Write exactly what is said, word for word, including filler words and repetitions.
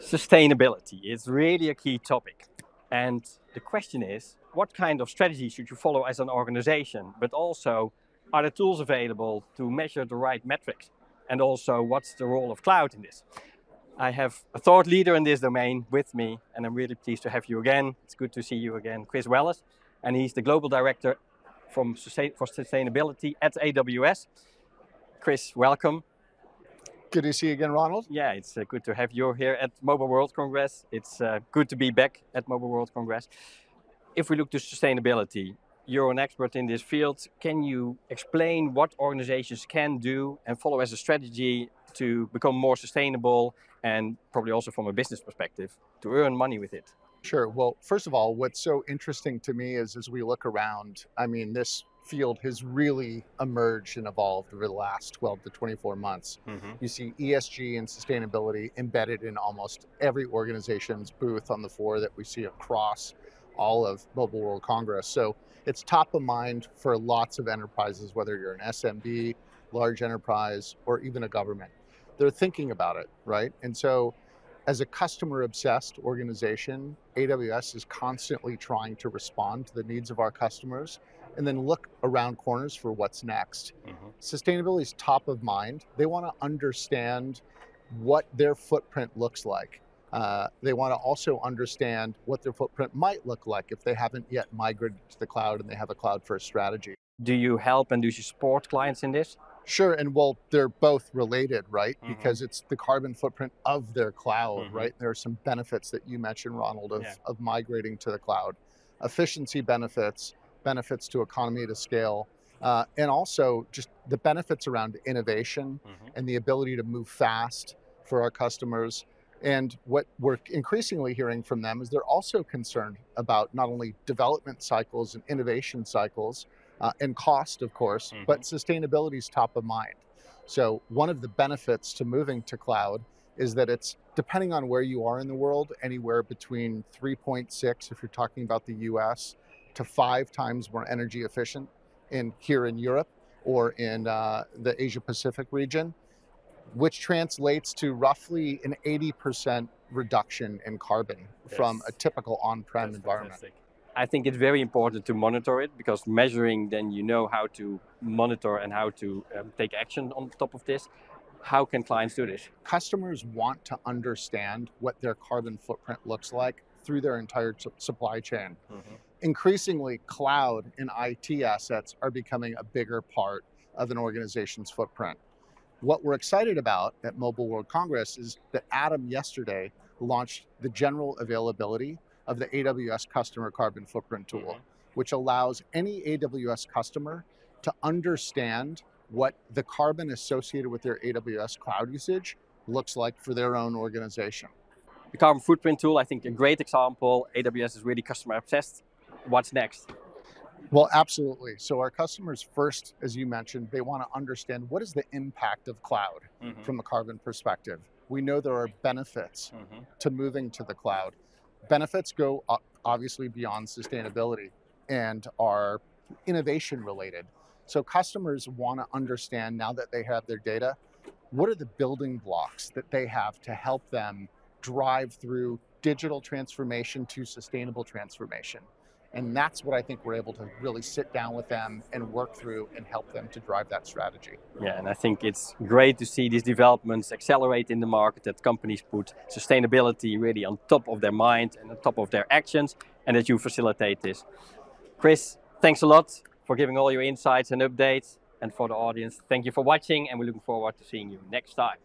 Sustainability is really a key topic. And the question is, what kind of strategy should you follow as an organization? But also, are the tools available to measure the right metrics? And also, what's the role of cloud in this? I have a thought leader in this domain with me, and I'm really pleased to have you again. It's good to see you again, Chris Wellis. And he's the Global Director from Sustain for Sustainability at A W S. Chris, welcome. Good to see you again, Ronald. Yeah, it's uh, good to have you here at Mobile World Congress. It's uh, good to be back at Mobile World Congress. If we look to sustainability, you're an expert in this field. Can you explain what organizations can do and follow as a strategy to become more sustainable and probably also from a business perspective to earn money with it? Sure. Well, first of all, what's so interesting to me is as we look around, I mean, this field has really emerged and evolved over the last twelve to twenty-four months. Mm-hmm. You see E S G and sustainability embedded in almost every organization's booth on the floor that we see across all of Mobile World Congress. So it's top of mind for lots of enterprises, whether you're an S M B, large enterprise, or even a government. They're thinking about it, right? And so as a customer-obsessed organization, A W S is constantly trying to respond to the needs of our customers and then look around corners for what's next. Mm-hmm. Sustainability is top of mind. They want to understand what their footprint looks like. Uh, they want to also understand what their footprint might look like if they haven't yet migrated to the cloud and they have a cloud-first strategy. Do you help and do you support clients in this? Sure, and well, they're both related, right? Mm-hmm. Because it's the carbon footprint of their cloud, mm-hmm. right? There are some benefits that you mentioned, Ronald, of, yeah. of migrating to the cloud. Efficiency benefits, benefits to economy to scale, uh, and also just the benefits around innovation mm-hmm. and the ability to move fast for our customers. And what we're increasingly hearing from them is they're also concerned about not only development cycles and innovation cycles uh, and cost, of course, mm-hmm. but sustainability is top of mind. So one of the benefits to moving to cloud is that it's, depending on where you are in the world, anywhere between three point six, if you're talking about the U S, to five times more energy efficient in here in Europe or in uh, the Asia Pacific region, which translates to roughly an eighty percent reduction in carbon yes. from a typical on-prem environment. Fantastic. I think it's very important to monitor it because measuring, then you know how to monitor and how to um, take action on top of this. How can clients do this? Customers want to understand what their carbon footprint looks like through their entire supply chain. Mm-hmm. Increasingly, cloud and I T assets are becoming a bigger part of an organization's footprint. What we're excited about at Mobile World Congress is that Adam yesterday launched the general availability of the A W S Customer Carbon Footprint Tool, mm-hmm. which allows any A W S customer to understand what the carbon associated with their A W S cloud usage looks like for their own organization. The Carbon Footprint Tool, I think a great example. A W S is really customer obsessed. What's next? Well, absolutely. So our customers first, as you mentioned, they want to understand what is the impact of cloud mm-hmm. from a carbon perspective. We know there are benefits mm-hmm. to moving to the cloud. Benefits go up, obviously beyond sustainability and are innovation related. So customers want to understand now that they have their data, what are the building blocks that they have to help them drive through digital transformation to sustainable transformation? And that's what I think we're able to really sit down with them and work through and help them to drive that strategy. Yeah, and I think it's great to see these developments accelerate in the market, that companies put sustainability really on top of their mind and on top of their actions, and that you facilitate this. Chris, thanks a lot for giving all your insights and updates, and for the audience, thank you for watching, and we're looking forward to seeing you next time.